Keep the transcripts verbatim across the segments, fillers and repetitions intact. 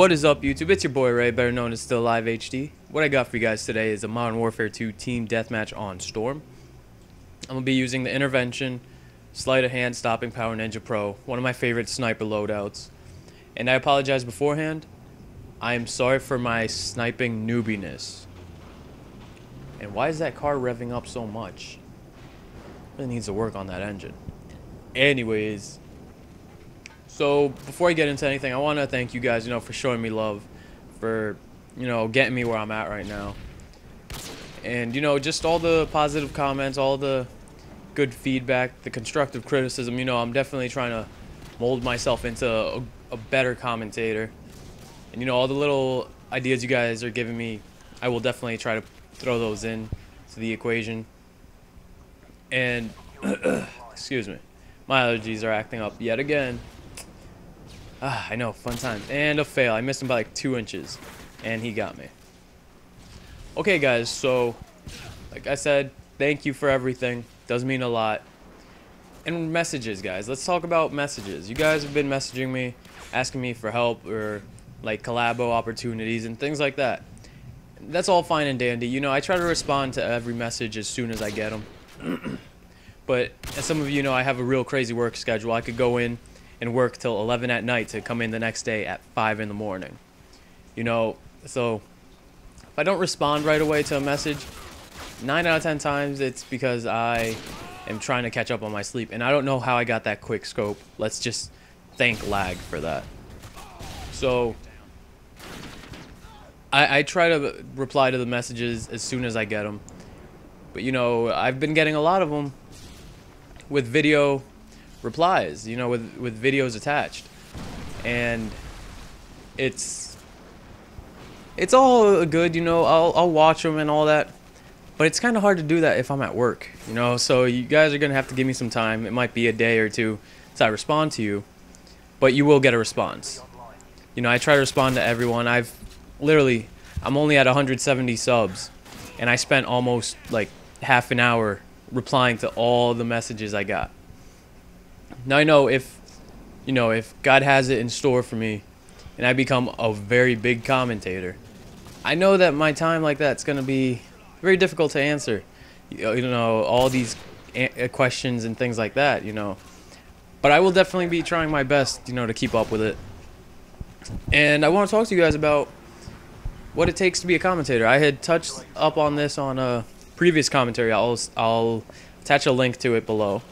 What is up, YouTube? It's your boy Ray, better known as Still Alive H D. What I got for you guys today is a Modern Warfare two team deathmatch on Storm. I'm going to be using the Intervention, Sleight of Hand, Stopping Power, Ninja Pro, one of my favorite sniper loadouts. And I apologize beforehand, I am sorry for my sniping newbiness. And why is that car revving up so much? Really needs to work on that engine. Anyways, so before I get into anything, I want to thank you guys, you know, for showing me love, for, you know, getting me where I'm at right now. And, you know, just all the positive comments, all the good feedback, the constructive criticism, you know, I'm definitely trying to mold myself into a, a better commentator. And, you know, all the little ideas you guys are giving me, I will definitely try to throw those in to the equation. And, excuse me, my allergies are acting up yet again. Ah, I know, fun times. And a fail. I missed him by like two inches. And he got me. Okay, guys, so, like I said, thank you for everything. Does mean a lot. And messages, guys. Let's talk about messages. You guys have been messaging me, asking me for help or, like, collabo opportunities and things like that. That's all fine and dandy. You know, I try to respond to every message as soon as I get them. But, as some of you know, I have a real crazy work schedule. I could go in and work till eleven at night to come in the next day at five in the morning. You know, so if I don't respond right away to a message, nine out of ten times it's because I am trying to catch up on my sleep. And I don't know how I got that quick scope. Let's just thank lag for that. So I, I try to reply to the messages as soon as I get them. But, you know, I've been getting a lot of them with video replies, you know, with with videos attached, and it's it's all good, you know. I'll, I'll watch them and all that, but it's kind of hard to do that if I'm at work, you know. So you guys are gonna have to give me some time. It might be a day or two so I respond to you, but you will get a response. You know, I try to respond to everyone. I've literally, I'm only at one hundred seventy subs, and I spent almost like half an hour replying to all the messages I got. Now, I know if, you know, if God has it in store for me and I become a very big commentator, I know that my time like that's going to be very difficult to answer, you know, all these questions and things like that, you know. But I will definitely be trying my best, you know, to keep up with it. And I want to talk to you guys about what it takes to be a commentator. I had touched up on this on a previous commentary. I'll, I'll attach a link to it below,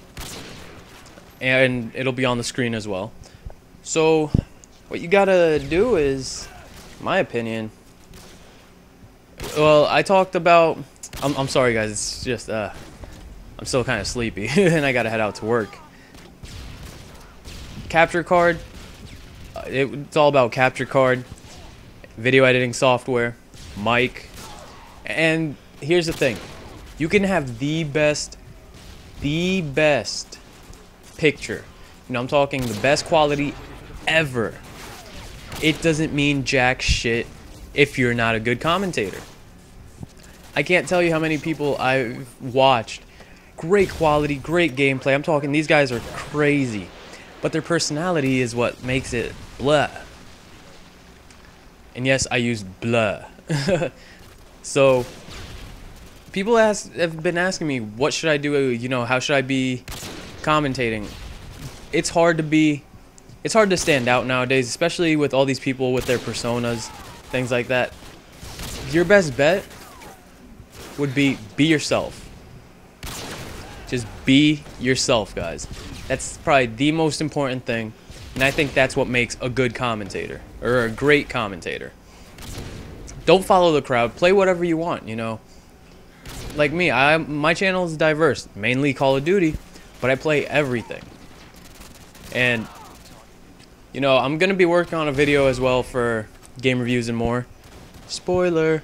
and it'll be on the screen as well. So what you gotta do is, in my opinion, well, I talked about, I'm, I'm sorry guys, it's just uh I'm still kind of sleepy and I gotta head out to work. Capture card, it, it's all about capture card, video editing software, mic. And here's the thing, you can have the best the best picture, you know, I'm talking the best quality ever. It doesn't mean jack shit if you're not a good commentator. I can't tell you how many people I've watched, great quality, great gameplay, I'm talking these guys are crazy, but their personality is what makes it blah. And yes, I use blah. So people ask, have been asking me, what should I do, you know, how should I be commentating? It's hard to be it's hard to stand out nowadays, especially with all these people with their personas, things like that. Your best bet would be be yourself. Just be yourself, guys. That's probably the most important thing, and I think that's what makes a good commentator or a great commentator. Don't follow the crowd, play whatever you want, you know. Like me, I my channel is diverse, mainly Call of Duty, but I play everything. And, you know, I'm going to be working on a video as well for game reviews and more. Spoiler.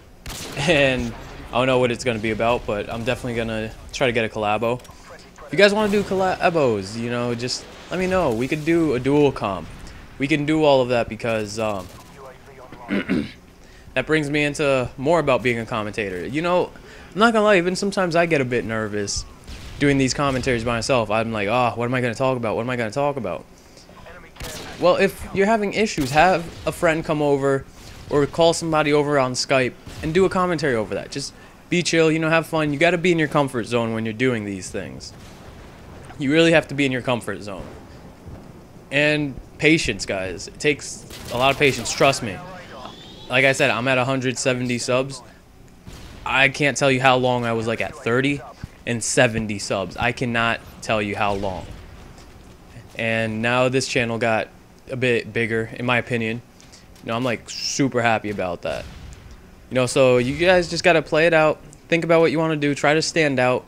And I don't know what it's going to be about, but I'm definitely going to try to get a collabo. If you guys want to do collabos, you know, just let me know. We could do a dual comp. We can do all of that because um, that brings me into more about being a commentator. You know, I'm not going to lie, even sometimes I get a bit nervous doing these commentaries by myself. I'm like, oh, what am I going to talk about? What am I going to talk about? Well, if you're having issues, have a friend come over or call somebody over on Skype and do a commentary over that. Just be chill, you know, have fun. You got to be in your comfort zone when you're doing these things. You really have to be in your comfort zone. And patience, guys. It takes a lot of patience, trust me. Like I said, I'm at one hundred seventy subs. I can't tell you how long I was like at thirty and seventy subs. I cannot tell you how long. And now this channel got a bit bigger, in my opinion. You know, I'm like super happy about that. You know, so you guys just gotta play it out. Think about what you want to do. Try to stand out.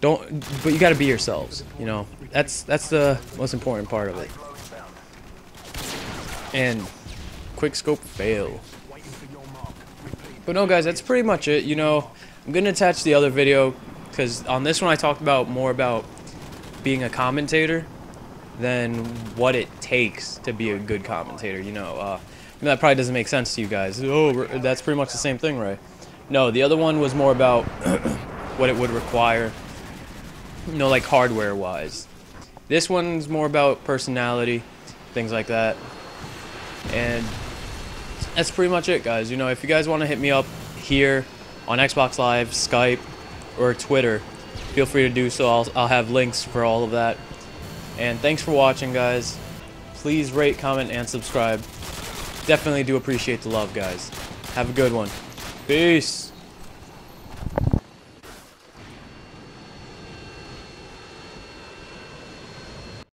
Don't, but you gotta be yourselves. You know, that's that's the most important part of it. And quick scope fail. But no, guys, that's pretty much it. You know, I'm gonna attach the other video because on this one I talked about more about being a commentator than what it takes to be a good commentator. You know, uh, that probably doesn't make sense to you guys. Oh, that's pretty much the same thing, right? No, the other one was more about what it would require, you know, like hardware-wise. This one's more about personality, things like that. And that's pretty much it, guys. You know, if you guys want to hit me up here on Xbox Live, Skype, or Twitter, feel free to do so. I'll, I'll have links for all of that. And thanks for watching, guys. Please rate, comment, and subscribe. Definitely do appreciate the love, guys. Have a good one. Peace.